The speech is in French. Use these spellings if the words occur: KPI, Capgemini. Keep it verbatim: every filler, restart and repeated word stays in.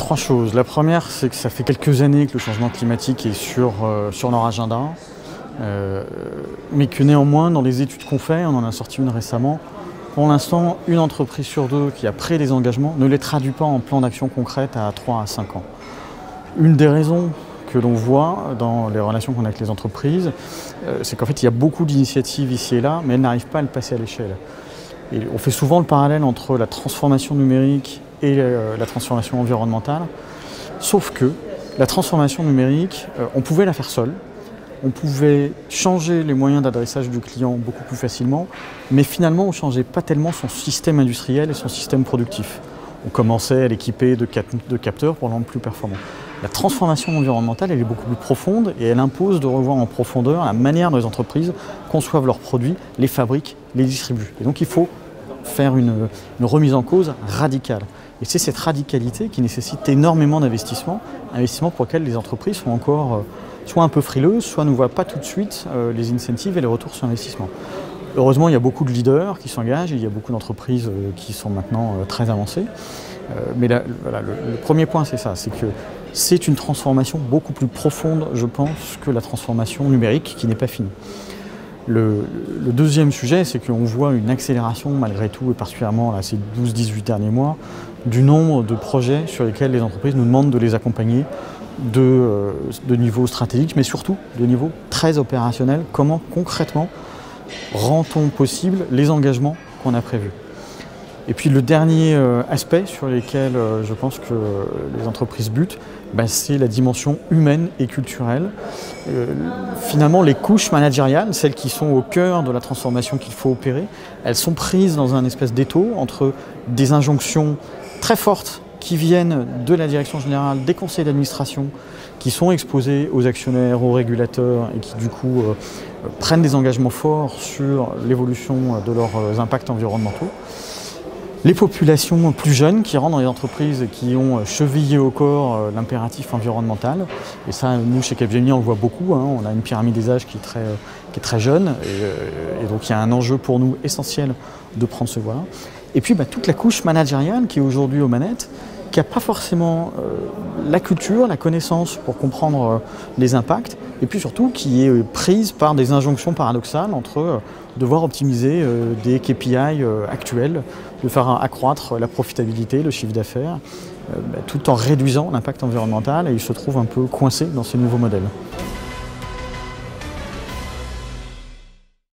trois choses. La première, c'est que ça fait quelques années que le changement climatique est sur, euh, sur leur agenda, euh, mais que néanmoins, dans les études qu'on fait, on en a sorti une récemment, pour l'instant, une entreprise sur deux qui a pris des engagements ne les traduit pas en plan d'action concrète à trois à cinq ans. Une des raisons que l'on voit dans les relations qu'on a avec les entreprises, euh, c'est qu'en fait, il y a beaucoup d'initiatives ici et là, mais elles n'arrivent pas à le passer à l'échelle. Et on fait souvent le parallèle entre la transformation numérique et euh, la transformation environnementale, sauf que la transformation numérique, euh, on pouvait la faire seule, on pouvait changer les moyens d'adressage du client beaucoup plus facilement, mais finalement on ne changeait pas tellement son système industriel et son système productif. On commençait à l'équiper de, cap de capteurs pour le rendre plus performant. La transformation environnementale, elle est beaucoup plus profonde et elle impose de revoir en profondeur la manière dont les entreprises conçoivent leurs produits, les fabriquent, les distribuent. Et donc il faut faire une, une remise en cause radicale. Et c'est cette radicalité qui nécessite énormément d'investissements, investissements pour lesquels les entreprises sont encore euh, soit un peu frileuses, soit ne voient pas tout de suite euh, les incentives et les retours sur investissement. Heureusement, il y a beaucoup de leaders qui s'engagent, il y a beaucoup d'entreprises euh, qui sont maintenant euh, très avancées. Euh, mais la, voilà, le, le premier point, c'est ça, c'est que c'est une transformation beaucoup plus profonde, je pense, que la transformation numérique qui n'est pas finie. Le, le deuxième sujet, c'est qu'on voit une accélération malgré tout, et particulièrement là, ces douze à dix-huit derniers mois, du nombre de projets sur lesquels les entreprises nous demandent de les accompagner de, euh, de niveau stratégique, mais surtout de niveau très opérationnel. Comment concrètement rend-on possible les engagements qu'on a prévus? Et puis le dernier euh, aspect sur lequel euh, je pense que euh, les entreprises butent, bah, c'est la dimension humaine et culturelle. Euh, finalement, les couches managériales, celles qui sont au cœur de la transformation qu'il faut opérer, elles sont prises dans un espèce d'étau entre des injonctions très fortes qui viennent de la direction générale, des conseils d'administration, qui sont exposés aux actionnaires, aux régulateurs et qui du coup euh, prennent des engagements forts sur l'évolution de leurs impacts environnementaux. Les populations plus jeunes qui rentrent dans les entreprises et qui ont chevillé au corps l'impératif environnemental. Et ça, nous, chez Capgemini, on le voit beaucoup. Hein. On a une pyramide des âges qui est très, qui est très jeune. Et, et donc, il y a un enjeu pour nous essentiel de prendre ce voie-là. Et puis, bah, toute la couche managériale qui est aujourd'hui aux manettes, qui n'a pas forcément euh, la culture, la connaissance pour comprendre euh, les impacts. Et puis surtout, qui est prise par des injonctions paradoxales entre euh, devoir optimiser euh, des K P I euh, actuels, de faire accroître la profitabilité, le chiffre d'affaires, euh, bah, tout en réduisant l'impact environnemental, et ils se trouvent un peu coincés dans ces nouveaux modèles.